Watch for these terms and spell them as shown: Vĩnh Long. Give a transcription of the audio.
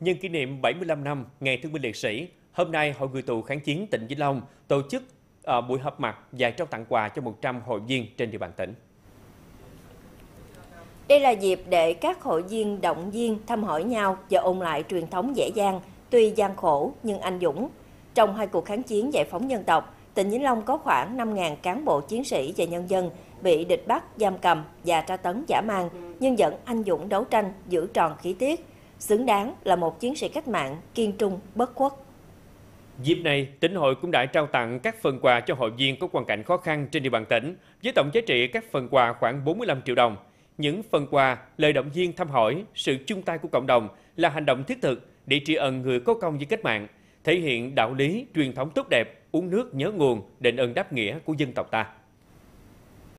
Nhân kỷ niệm 75 năm Ngày Thương binh Liệt sĩ, hôm nay Hội Người tù kháng chiến tỉnh Vĩnh Long tổ chức buổi họp mặt và trao tặng quà cho 100 hội viên trên địa bàn tỉnh. Đây là dịp để các hội viên động viên, thăm hỏi nhau và ôn lại truyền thống dễ dàng, tuy gian khổ nhưng anh dũng. Trong hai cuộc kháng chiến giải phóng dân tộc, tỉnh Vĩnh Long có khoảng 5.000 cán bộ chiến sĩ và nhân dân bị địch bắt, giam cầm và tra tấn dã man, nhưng vẫn anh dũng đấu tranh, giữ tròn khí tiết, xứng đáng là một chiến sĩ cách mạng kiên trung, bất khuất. Dịp này, tỉnh hội cũng đã trao tặng các phần quà cho hội viên có hoàn cảnh khó khăn trên địa bàn tỉnh, với tổng giá trị các phần quà khoảng 45 triệu đồng. Những phần quà, lời động viên thăm hỏi, sự chung tay của cộng đồng là hành động thiết thực để tri ân người có công với cách mạng, thể hiện đạo lý, truyền thống tốt đẹp, uống nước nhớ nguồn, đền ơn đáp nghĩa của dân tộc ta.